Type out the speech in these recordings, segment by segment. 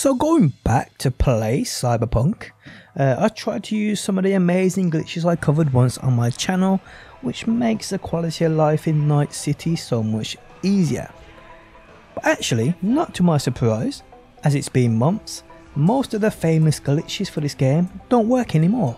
So going back to play Cyberpunk, I tried to use some of the amazing glitches I covered once on my channel, which makes the quality of life in Night City so much easier. But actually, not to my surprise, as it's been months, most of the famous glitches for this game don't work anymore.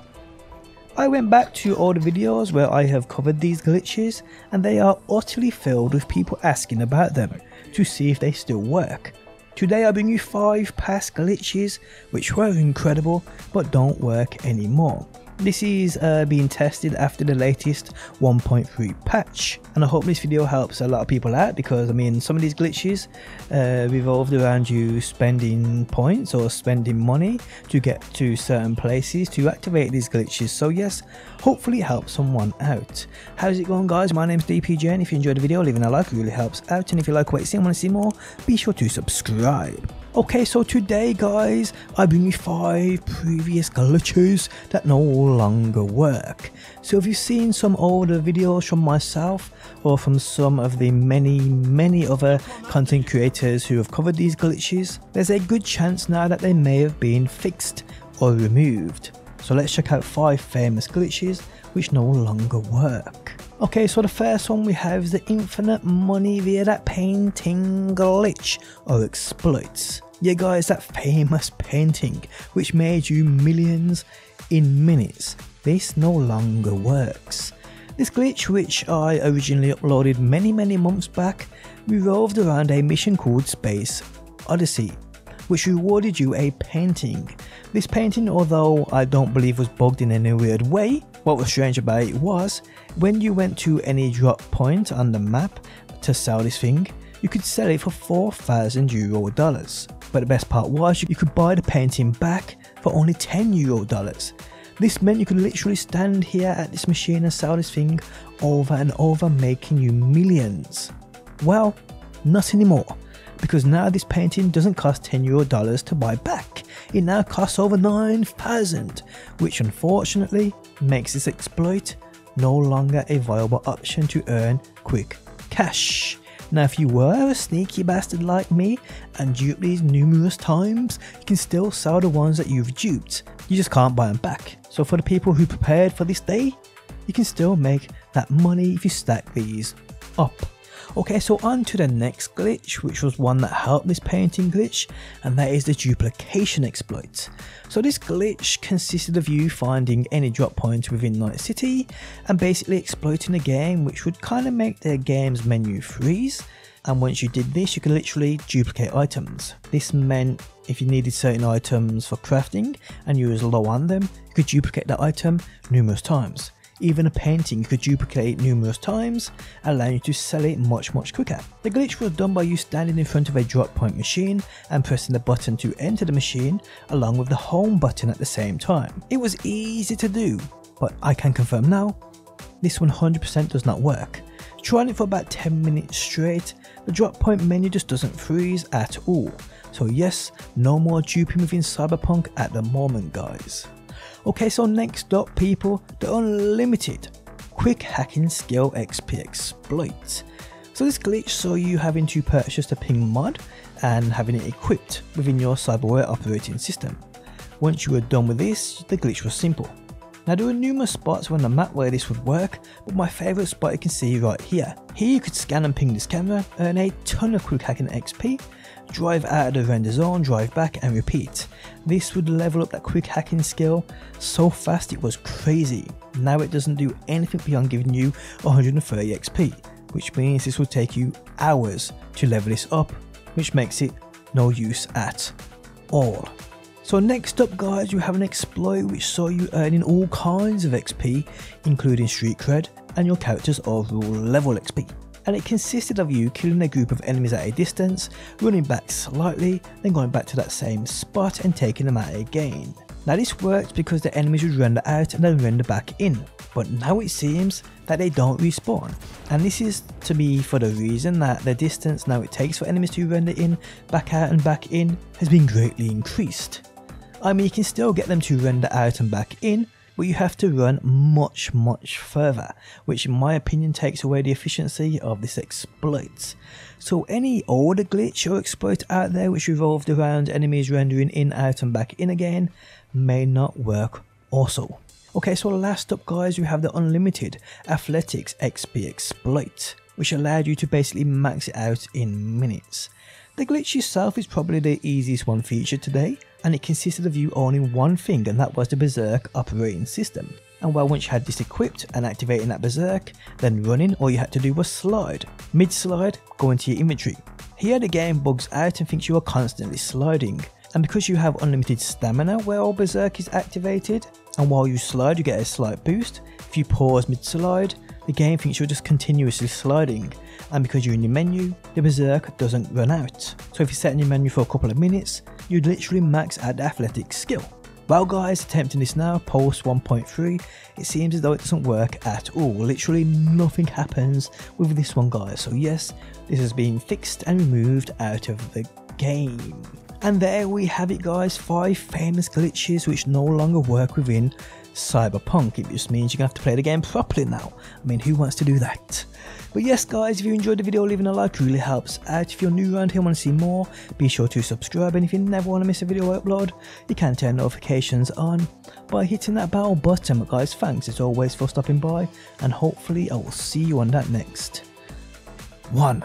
I went back to older videos where I have covered these glitches, and they are utterly filled with people asking about them to see if they still work. Today I bring you 5 past glitches which were incredible but don't work anymore. This is being tested after the latest 1.3 patch, and I hope this video helps a lot of people out, because I mean, some of these glitches revolved around you spending points or spending money to get to certain places to activate these glitches. So yes, hopefully it helps someone out. How's it going, guys? My name's DPJ, and if you enjoyed the video, leaving a like really helps out, and if you like what you see and want to see more, be sure to subscribe. Okay, so today, guys, I bring you 5 previous glitches that no longer work. So if you've seen some older videos from myself or from some of the many other content creators who have covered these glitches, there's a good chance now that they may have been fixed or removed. So let's check out 5 famous glitches which no longer work. Okay, so the first one we have is the infinite money via that painting glitch or exploits. Yeah guys, that famous painting which made you millions in minutes. This no longer works. This glitch, which I originally uploaded many months back, revolved around a mission called Space Odyssey, which rewarded you a painting. This painting, although I don't believe was bugged in any weird way, what was strange about it was, when you went to any drop point on the map to sell this thing, you could sell it for €4,000. But the best part was, you could buy the painting back for only €10. This meant you could literally stand here at this machine and sell this thing over and over, making you millions. Well, not anymore, because now this painting doesn't cost €10 to buy back. It now costs over 9,000, which unfortunately makes this exploit no longer a viable option to earn quick cash. Now if you were a sneaky bastard like me and duped these numerous times, you can still sell the ones that you've duped, you just can't buy them back. So for the people who prepared for this day, you can still make that money if you stack these up. Okay, so on to the next glitch, which was one that helped this painting glitch, and that is the duplication exploit. So this glitch consisted of you finding any drop point within Night City and basically exploiting the game, which would kind of make the game's menu freeze, and once you did this, you could literally duplicate items. This meant if you needed certain items for crafting and you was low on them, you could duplicate that item numerous times. Even a painting you could duplicate numerous times, allowing you to sell it much quicker. The glitch was done by you standing in front of a drop point machine and pressing the button to enter the machine along with the home button at the same time. It was easy to do, but I can confirm now, this 100% does not work. Trying it for about 10 minutes straight, the drop point menu just doesn't freeze at all. So yes, no more duping within Cyberpunk at the moment, guys. Okay, so next up, people, the unlimited quick hacking skill XP exploit. So this glitch saw you having to purchase the ping mod and having it equipped within your cyberware operating system. Once you were done with this, the glitch was simple. Now there were numerous spots on the map where this would work, but my favourite spot you can see right here. Here you could scan and ping this camera, earn a ton of quick hacking XP, drive out of the render zone, drive back and repeat. This would level up that quick hacking skill so fast it was crazy. Now it doesn't do anything beyond giving you 130 XP, which means this will take you hours to level this up, which makes it no use at all. So next up, guys, you have an exploit which saw you earning all kinds of XP, including street cred and your character's overall level XP. And it consisted of you killing a group of enemies at a distance, running back slightly, then going back to that same spot and taking them out again. Now this worked because the enemies would render out and then render back in, but now it seems that they don't respawn, and this is to me for the reason that the distance now it takes for enemies to render in, back out and back in has been greatly increased. I mean, you can still get them to render out and back in, where you have to run much, much further, which in my opinion takes away the efficiency of this exploit. So any older glitch or exploit out there which revolved around enemies rendering in, out and back in again may not work also. Okay, so last up guys, we have the unlimited athletics XP exploit, which allowed you to basically max it out in minutes. The glitch itself is probably the easiest one featured today, and it consisted of you owning one thing, and that was the Berserk operating system. And well, once you had this equipped and activating that Berserk, then running, all you had to do was slide. Mid-slide, go into your inventory. Here the game bugs out and thinks you are constantly sliding. And because you have unlimited stamina where all Berserk is activated, and while you slide you get a slight boost, if you pause mid-slide, the game thinks you're just continuously sliding, and because you're in your menu, the Berserk doesn't run out. So if you sit in your menu for a couple of minutes, you literally max out the athletic skill. Well guys, attempting this now, Pulse 1.3, it seems as though it doesn't work at all. Literally nothing happens with this one guys, so yes, this has been fixed and removed out of the game. And there we have it guys, 5 famous glitches which no longer work within Cyberpunk. It just means you're gonna have to play the game properly now. I mean, who wants to do that? But yes guys, if you enjoyed the video, leaving a like really helps out. If you're new around here and want to see more, be sure to subscribe, and if you never want to miss a video I upload, you can turn notifications on by hitting that bell button. But guys, thanks as always for stopping by, and hopefully I will see you on that next one.